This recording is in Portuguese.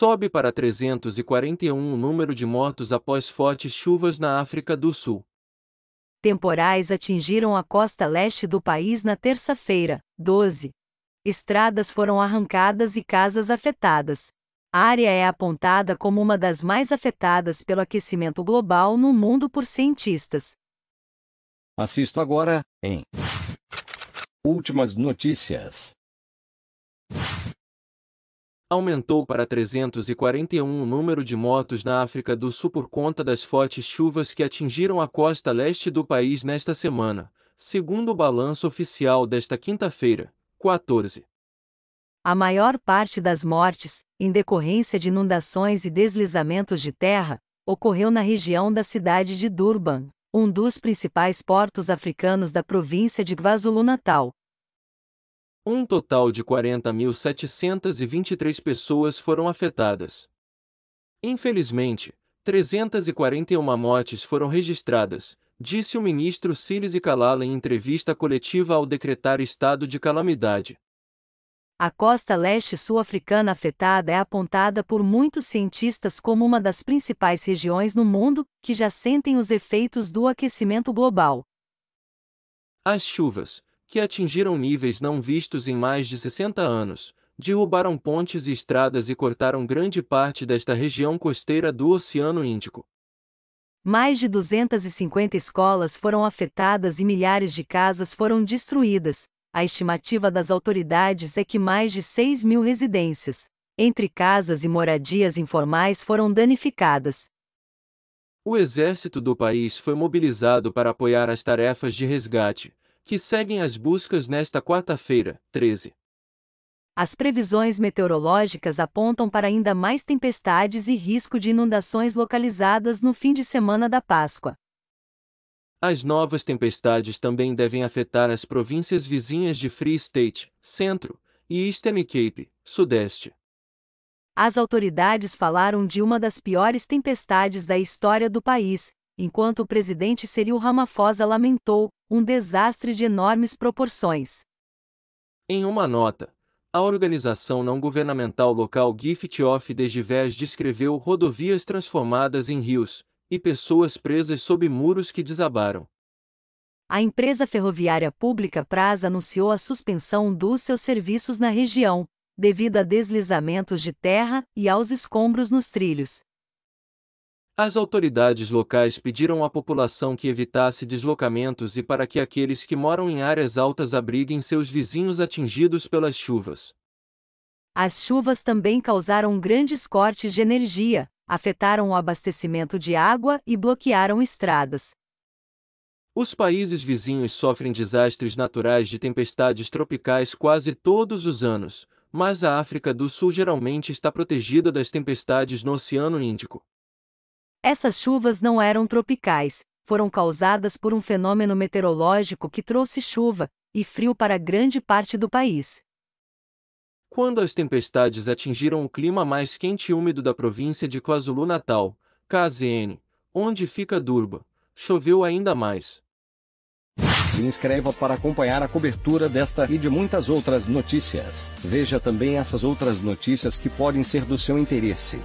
Sobe para 341 o número de mortos após fortes chuvas na África do Sul. Temporais atingiram a costa leste do país na terça-feira, 12. Estradas foram arrancadas e casas afetadas. A área é apontada como uma das mais afetadas pelo aquecimento global no mundo por cientistas. Assista agora em Últimas Notícias. Aumentou para 341 o número de mortos na África do Sul por conta das fortes chuvas que atingiram a costa leste do país nesta semana, segundo o balanço oficial desta quinta-feira, 14. A maior parte das mortes, em decorrência de inundações e deslizamentos de terra, ocorreu na região da cidade de Durban, um dos principais portos africanos da província de KwaZulu-Natal. Um total de 40.723 pessoas foram afetadas. Infelizmente, 341 mortes foram registradas, disse o ministro Siles e Kalala em entrevista coletiva ao decretar estado de calamidade. A costa leste sul-africana afetada é apontada por muitos cientistas como uma das principais regiões no mundo que já sentem os efeitos do aquecimento global. As chuvas, que atingiram níveis não vistos em mais de 60 anos, derrubaram pontes e estradas e cortaram grande parte desta região costeira do Oceano Índico. Mais de 250 escolas foram afetadas e milhares de casas foram destruídas. A estimativa das autoridades é que mais de 6.000 residências, entre casas e moradias informais, foram danificadas. O exército do país foi mobilizado para apoiar as tarefas de resgate, que seguem as buscas nesta quarta-feira, 13. As previsões meteorológicas apontam para ainda mais tempestades e risco de inundações localizadas no fim de semana da Páscoa. As novas tempestades também devem afetar as províncias vizinhas de Free State, Centro, e Eastern Cape, Sudeste. As autoridades falaram de uma das piores tempestades da história do país, enquanto o presidente Cyril Ramaphosa lamentou um desastre de enormes proporções. Em uma nota, a organização não governamental local GiftOfTheGivers descreveu rodovias transformadas em rios e pessoas presas sob muros que desabaram. A empresa ferroviária pública Prasa anunciou a suspensão dos seus serviços na região, devido a deslizamentos de terra e aos escombros nos trilhos. As autoridades locais pediram à população que evitasse deslocamentos e para que aqueles que moram em áreas altas abriguem seus vizinhos atingidos pelas chuvas. As chuvas também causaram grandes cortes de energia, afetaram o abastecimento de água e bloquearam estradas. Os países vizinhos sofrem desastres naturais de tempestades tropicais quase todos os anos, mas a África do Sul geralmente está protegida das tempestades no Oceano Índico. Essas chuvas não eram tropicais, foram causadas por um fenômeno meteorológico que trouxe chuva e frio para grande parte do país. Quando as tempestades atingiram o clima mais quente e úmido da província de KwaZulu-Natal, KZN, onde fica Durban, choveu ainda mais. Se inscreva para acompanhar a cobertura desta e de muitas outras notícias. Veja também essas outras notícias que podem ser do seu interesse.